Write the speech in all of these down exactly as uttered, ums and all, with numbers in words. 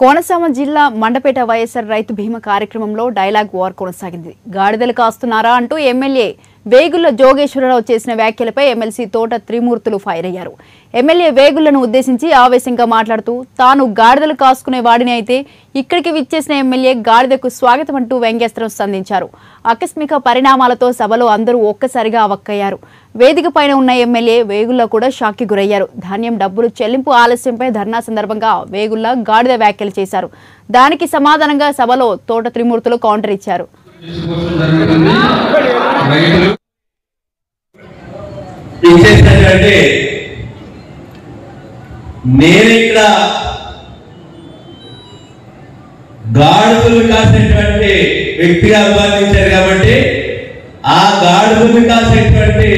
కోనసీమ జిల్లా మండపేట వైఎస్ఆర్ రైతు భీమా కార్యక్రమంలో డైలాగ్ వార్ కొనసాగింది. గాడిదలు కాస్తున్నారా అంటూ ఎమ్మెల్యే వేగుల జోగేశ్వరరావు చేసిన వ్యాఖ్యలపై ఎమ్మెల్సీ తోట త్రిమూర్తులు ఫైర్ అయ్యారు. ఎమ్మెల్యే వేగులను ఉద్దేశించి ఆవేశంగా మాట్లాడుతూ తాను గాడిదలు కాసుకునే వాడిని అయితే ఇక్కడికి విచ్చేసిన ఎమ్మెల్యే గాడిదకు స్వాగతం అంటూ వ్యంగ్యాస్త్రం సంధించారు. ఆకస్మిక పరిణామాలతో సభలో అందరూ ఒక్కసారిగా అవక్కయ్యారు. వేదికపైన ఉన్న ఎమ్మెల్యే వేగుల కూడా షాక్కి గురయ్యారు. ధాన్యం డబ్బులు చెల్లింపు ఆలస్యంపై ధర్నా సందర్భంగా వేగుల గాడిద వ్యాఖ్యలు చేశారు. దానికి సమాధానంగా సభలో తోట త్రిమూర్తులు కౌంటర్ ఇచ్చారు. ఇచ్చేసినట్లయితే నేను ఇక్కడ గాడిదలు కాసేటువంటి వ్యక్తిగా అభివర్ణించారు కాబట్టి ఆ గాడిదలు కాసేటువంటి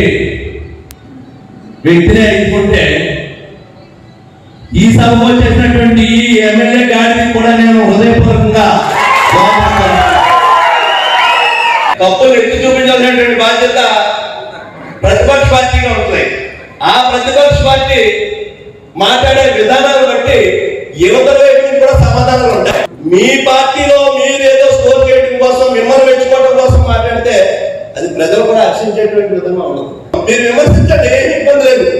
వ్యక్తిని అయిపోతే ఈ సభలో చేసినటువంటి ఈ ఎమ్మెల్యే గాడిని కూడా నేను హృదయపూర్వకంగా తప్పులు ఎత్తి చూపించాల్సినటువంటి బాధ్యత ప్రతిపక్ష పార్టీగా ఉంటుంది. ఆ ప్రతిపక్ష పార్టీ మాట్లాడే విధానాలు బట్టి యువతల వైపు కూడా సమాధానాలు ఉంటాయి. మీ పార్టీలో మీరేదో స్కోర్ చేయడం కోసం మిమ్మల్ని మెచ్చుకోవడం కోసం మాట్లాడితే అది ప్రజలు కూడా హర్షించేటువంటి విధంగా ఉంటుంది. మీరు విమర్శించండి, ఏమి ఇబ్బంది లేదు.